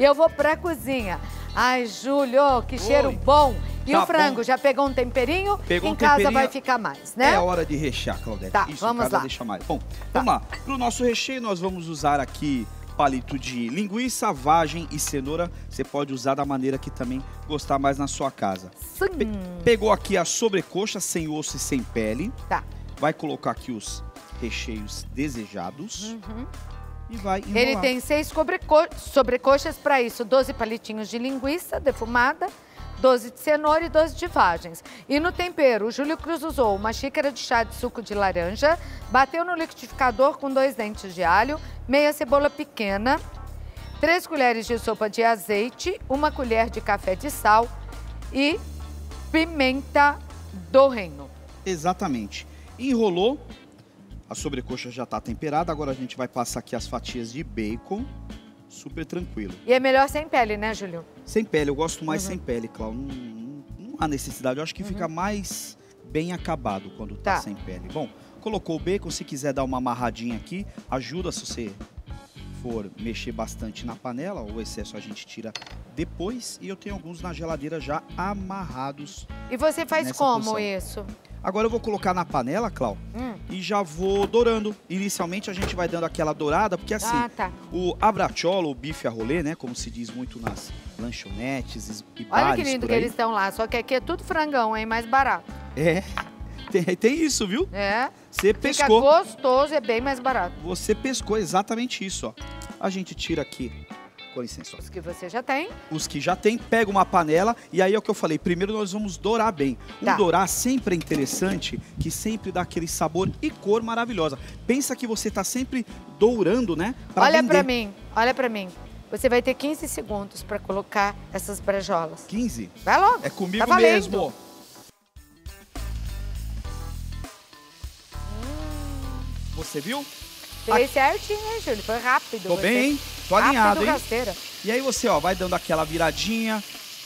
e eu vou pra cozinha. Ai, Júlio, que cheiro bom. E tá o frango, já pegou um temperinho? Pegou um temperinho. Em casa vai ficar mais, né? É hora de rechear, Claudete. Tá, isso, vamos lá. Deixa mais. Bom, vamos lá. Pro nosso recheio, nós vamos usar aqui palito de linguiça, vagem e cenoura. Você pode usar da maneira que também gostar mais na sua casa. Sim. Pegou aqui a sobrecoxa, sem osso e sem pele. Tá. Vai colocar aqui os recheios desejados. Uhum. E vai enrolar. Ele tem 6 sobrecoxas para isso. 12 palitinhos de linguiça defumada, 12 de cenoura e 12 de vagens. E no tempero, o Júlio Cruz usou uma xícara de chá de suco de laranja, bateu no liquidificador com 2 dentes de alho, meia cebola pequena, 3 colheres de sopa de azeite, 1 colher de café de sal e pimenta do reino. Exatamente. Enrolou, a sobrecoxa já está temperada, agora a gente vai passar aqui as fatias de bacon, super tranquilo. E é melhor sem pele, né, Júlio? Sem pele, eu gosto mais sem pele, Cláudio. Não há necessidade, eu acho que fica mais bem acabado quando tá sem pele. Bom, colocou o bacon, se quiser dar uma amarradinha aqui, ajuda se você for mexer bastante na panela, o excesso a gente tira depois e eu tenho alguns na geladeira já amarrados. E você faz como isso? Agora eu vou colocar na panela, Clau, e já vou dourando. Inicialmente a gente vai dando aquela dourada, porque assim, a brachola, o bife a rolê, né, como se diz muito nas lanchonetes e bares. Olha que lindo que eles estão lá, só que aqui é tudo frangão, hein, mais barato. É, tem isso, viu? É, você pescou. Fica gostoso, é bem mais barato. Você pescou exatamente isso, ó. A gente tira aqui. Com licença. Os que você já tem. Os que já tem, pega uma panela e aí é o que eu falei, primeiro nós vamos dourar bem. Tá. O dourar sempre é interessante, que sempre dá aquele sabor e cor maravilhosa. Pensa que você tá sempre dourando, né? Olha pra mim, olha pra mim. Você vai ter 15 segundos pra colocar essas bracholas. 15? Vai logo. É comigo mesmo. Você viu? Foi certinho, hein, Júlio? Foi rápido. Tô bem, hein? Tô alinhado, hein? E aí você, ó, vai dando aquela viradinha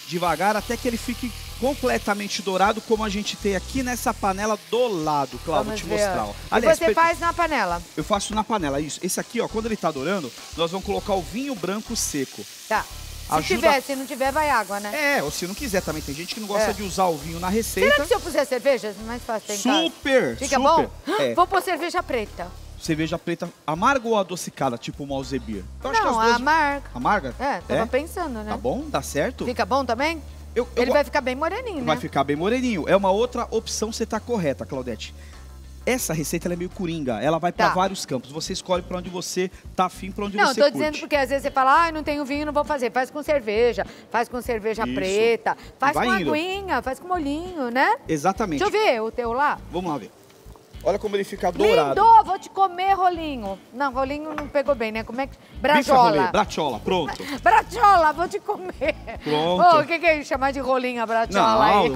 devagar até que ele fique completamente dourado, como a gente tem aqui nessa panela do lado, Cláudio, vou te mostrar. Ó. Aliás, você faz na panela? Eu faço na panela, isso. Esse aqui, ó, quando ele tá dourando, nós vamos colocar o vinho branco seco. Tá. Se tiver, se não tiver, vai água, né? É, ou se não quiser também. Tem gente que não gosta de usar o vinho na receita. Será que se eu puser cerveja, mais fácil tem Super! Fica bom? É. Vou pôr cerveja preta. Cerveja preta amarga ou adocicada, tipo Malzebir? Não, acho que as duas... amarga. Amarga? É, tava pensando, né? Tá bom, dá certo. Fica bom também? Ele vai ficar bem moreninho, né? Vai ficar bem moreninho. É uma outra opção, você tá correta, Claudete. Essa receita ela é meio coringa, ela vai pra vários campos. Você escolhe pra onde você tá afim, pra onde você curte. Não, tô dizendo porque às vezes você fala, ah, não tenho vinho, não vou fazer. Faz com cerveja preta, faz com aguinha, faz com molhinho, né? Exatamente. Deixa eu ver o teu lá. Vamos lá ver. Olha como ele fica dourado. Lindo, vou te comer, rolinho. Não, rolinho não pegou bem, né? Como é que... Brachola. Brachola, pronto. Brachola, vou te comer. Pronto. O que é chamar de rolinho a brachola aí?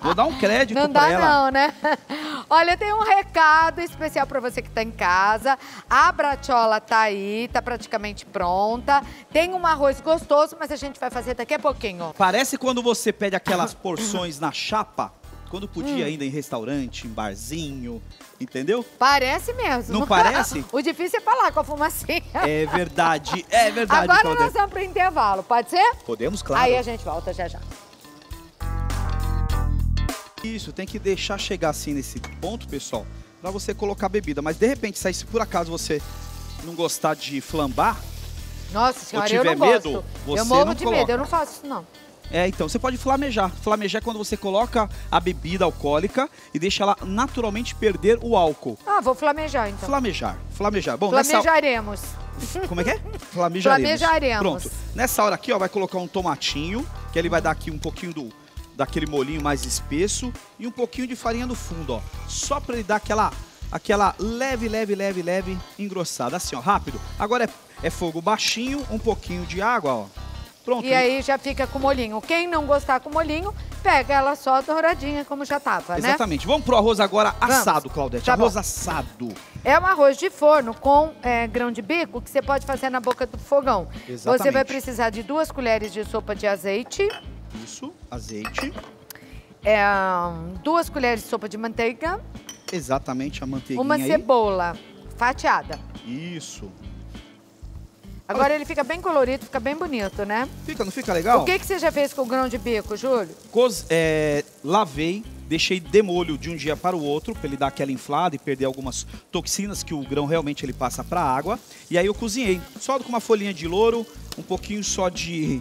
Vou dar um crédito pra ela. Não dá não, né? Olha, eu tenho um recado especial pra você que tá em casa. A brachola tá aí, tá praticamente pronta. Tem um arroz gostoso, mas a gente vai fazer daqui a pouquinho. Parece quando você pede aquelas porções na chapa. Quando podia ainda em restaurante, em barzinho, entendeu? Parece mesmo. Não parece? O difícil é falar com a fumacinha. É verdade, é verdade. Agora nós vamos para o intervalo, pode ser? Podemos, claro. Aí a gente volta já já. Isso, tem que deixar chegar assim nesse ponto, pessoal, para você colocar a bebida. Mas de repente, se por acaso você não gostar de flambar, nossa senhora, eu não gosto. Medo, eu morro de medo, eu não faço isso não. É, então, você pode flamejar. Flamejar é quando você coloca a bebida alcoólica e deixa ela naturalmente perder o álcool. Ah, vou flamejar, então. Flamejar. Bom, flamejaremos. Nessa... Como é que é? Flamejaremos. Pronto. Nessa hora aqui, ó, vai colocar um tomatinho, que ele vai dar aqui um pouquinho daquele molhinho mais espesso e um pouquinho de farinha no fundo, ó. Só pra ele dar aquela leve engrossada. Assim, ó, rápido. Agora é fogo baixinho, um pouquinho de água, ó. Pronto. E aí já fica com molhinho. Quem não gostar com molhinho, pega ela só douradinha, como já tava, né? Exatamente. Vamos pro arroz agora assado, Claudete. Tá arroz assado. É um arroz de forno com grão de bico que você pode fazer na boca do fogão. Exatamente. Você vai precisar de 2 colheres de sopa de azeite. Isso, azeite. 2 colheres de sopa de manteiga. Exatamente, a manteiguinha. Uma cebola fatiada. Isso. Agora ele fica bem colorido, fica bem bonito, né? Fica, não fica legal? O que você já fez com o grão de bico, Júlio? Lavei, deixei de molho de um dia para o outro, para ele dar aquela inflada e perder algumas toxinas que o grão realmente ele passa para a água. E aí eu cozinhei, só com uma folhinha de louro, um pouquinho só de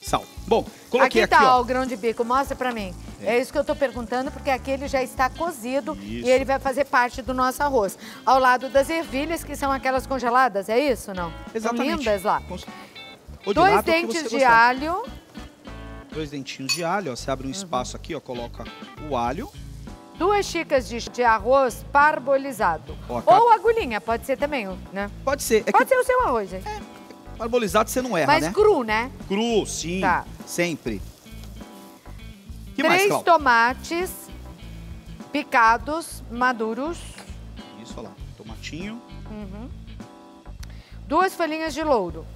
sal. Bom, coloquei aqui, ó, o grão de bico, mostra para mim. É isso que eu tô perguntando, porque aqui ele já está cozido e ele vai fazer parte do nosso arroz. Ao lado das ervilhas, que são aquelas congeladas, é isso, não? Exatamente. São lindas lá. Dois dentes de alho. Dois dentinhos de alho, ó. Você abre um espaço aqui, ó, coloca o alho. 2 xícaras de arroz parbolizado. Ou agulhinha, pode ser também, né? Pode ser. Pode ser o seu arroz, hein? Parbolizado você não erra, né? Mas cru, né? Cru, sim. Tá. Sempre. 3 tomates picados, maduros. Isso, olha lá, tomatinho. 2 folhinhas de louro.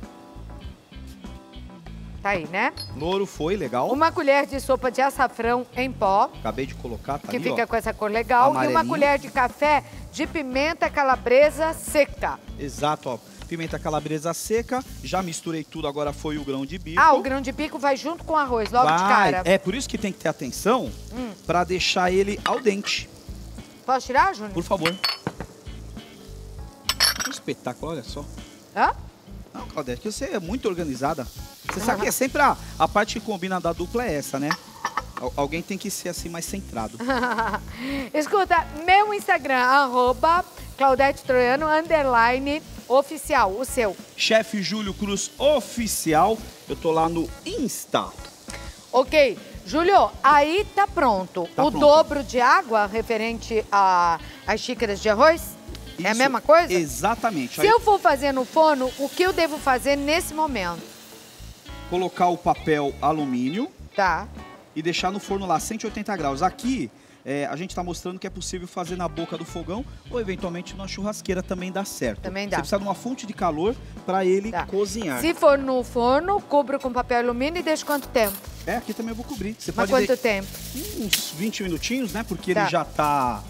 Tá aí, né? Louro foi, legal. 1 colher de sopa de açafrão em pó. Acabei de colocar, tá aí, ó. Que fica com essa cor legal. E 1 colher de café de pimenta calabresa seca. Exato, ó. Pimenta calabresa seca, já misturei tudo, agora foi o grão de bico. Ah, o grão de bico vai junto com o arroz, logo de cara. É, por isso que tem que ter atenção pra deixar ele al dente. Posso tirar, Júnior? Por favor. Que espetáculo, olha só. Hã? Não, Claudete, você é muito organizada. Você sabe que é sempre a parte que combina da dupla é essa, né? Alguém tem que ser assim mais centrado. Escuta, meu Instagram, @ClaudeteTroiano_oficial, o seu. Chef Júlio Cruz Oficial, eu tô lá no Insta. Ok, Júlio, aí tá pronto. Tá pronto. Dobro de água referente às xícaras de arroz? Isso, é a mesma coisa? Exatamente. Se eu for fazer no forno, o que eu devo fazer nesse momento? Colocar o papel alumínio. Tá. E deixar no forno lá, 180 graus. Aqui, a gente está mostrando que é possível fazer na boca do fogão ou, eventualmente, numa churrasqueira também dá certo. Também dá. Você precisa de uma fonte de calor para ele cozinhar. Se for no forno, cubro com papel alumínio e deixo quanto tempo? Aqui também eu vou cobrir. Você pode quanto tempo? Uns 20 minutinhos, né? Porque ele já tá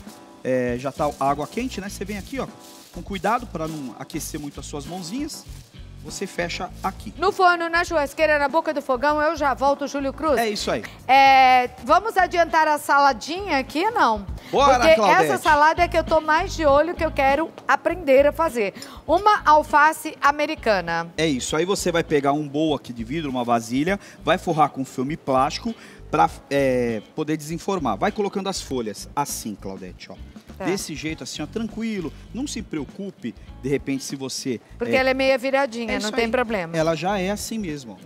água quente, né? Você vem aqui, ó, com cuidado para não aquecer muito as suas mãozinhas. Você fecha aqui. No forno, na churrasqueira, na boca do fogão, eu já volto, Júlio Cruz. É isso aí. Vamos adiantar a saladinha aqui, não? Bora, Claudete. Porque essa salada é que eu tô mais de olho, que eu quero aprender a fazer. Uma alface americana. É isso. Aí você vai pegar um bowl aqui de vidro, uma vasilha, vai forrar com filme plástico para poder desenformar. Vai colocando as folhas assim, Claudete, ó. Tá. Desse jeito, assim, ó, tranquilo. Não se preocupe, de repente, se você... Porque ela é meia viradinha, não tem problema. Ela já é assim mesmo.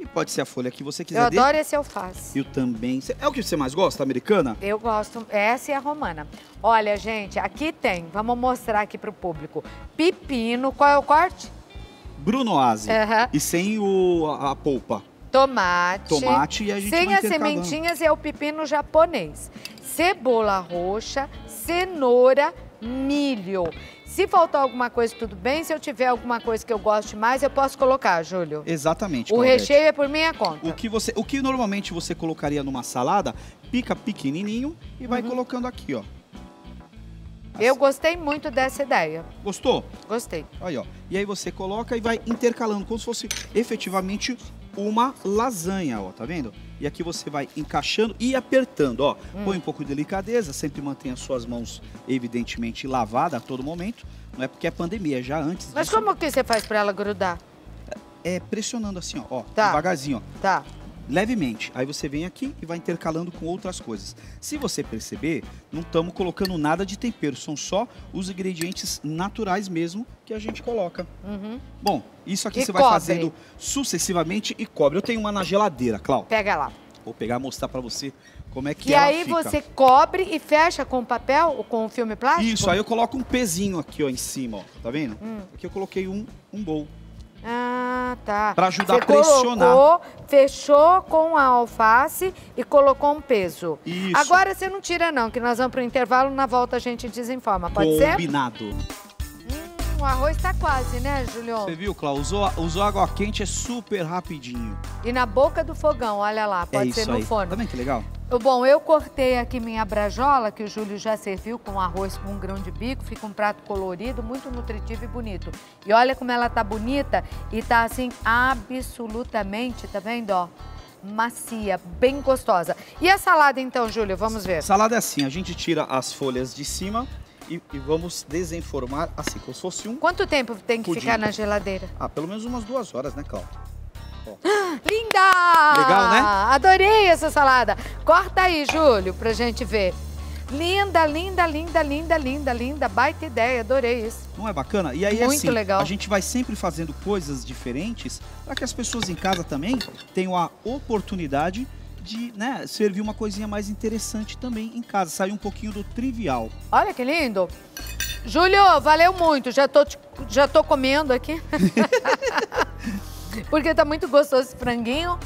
E pode ser a folha que você quiser. Eu adoro esse alface. Eu também. É o que você mais gosta, americana? Eu gosto. Essa e a romana. Olha, gente, aqui tem. Vamos mostrar aqui pro público. Pepino. Qual é o corte? Brunoise. E sem a polpa. Tomate. Tomate e a gente vai intercalando. Sem as sementinhas e é o pepino japonês. Cebola roxa, cenoura, milho. Se faltar alguma coisa, tudo bem. Se eu tiver alguma coisa que eu goste mais, eu posso colocar, Júlio. Exatamente, Claudete. O recheio é por minha conta. O que normalmente você colocaria numa salada, pica pequenininho e vai colocando aqui, ó. Assim. Eu gostei muito dessa ideia. Gostou? Gostei. Aí, ó. E aí você coloca e vai intercalando, como se fosse efetivamente uma lasanha, ó, tá vendo? E aqui você vai encaixando e apertando, ó. Põe um pouco de delicadeza, sempre mantenha suas mãos, evidentemente, lavadas a todo momento. Não é porque é pandemia, já antes disso. Mas como que você faz pra ela grudar? É pressionando assim, ó, devagarzinho, ó. Tá. Levemente. Aí você vem aqui e vai intercalando com outras coisas. Se você perceber, não estamos colocando nada de tempero, são só os ingredientes naturais mesmo que a gente coloca. Bom, isso aqui você vai fazendo sucessivamente e cobre. Eu tenho uma na geladeira, Cláudia. Pega lá. Vou pegar e mostrar pra você como é que ela fica. E aí você cobre e fecha com papel ou com filme plástico? Isso, aí eu coloco um pezinho aqui, ó, em cima, ó. Tá vendo? Aqui eu coloquei um bowl. Ah, tá. Pra ajudar a pressionar. Colocou, fechou com a alface e colocou um peso. Isso. Agora você não tira não, que nós vamos pro intervalo, na volta a gente desenforma, pode ser? Combinado. O arroz tá quase, né, Julião? Você viu, Cláudio? Usou água quente, é super rapidinho. E na boca do fogão, olha lá, pode ser no forno. Tá vendo que legal? Bom, eu cortei aqui minha brajola, que o Júlio já serviu com arroz com um grão de bico. Fica um prato colorido, muito nutritivo e bonito. E olha como ela tá bonita e tá assim absolutamente, tá vendo, ó? Macia, bem gostosa. E a salada então, Júlio? Vamos ver. Salada é assim, a gente tira as folhas de cima e vamos desenformar assim, como se fosse um... Quanto tempo tem que ficar na geladeira? Ah, pelo menos umas 2 horas, né, Cláudia? Linda! Legal, né? Adorei essa salada. Corta aí, Júlio, pra gente ver. Linda, linda, linda, linda, linda, linda. Baita ideia, adorei isso. Não é bacana? E aí, muito assim, legal. A gente vai sempre fazendo coisas diferentes para que as pessoas em casa também tenham a oportunidade de, né, servir uma coisinha mais interessante também em casa. Sair um pouquinho do trivial. Olha que lindo. Júlio, valeu muito. Já tô comendo aqui. Porque tá muito gostoso esse franguinho.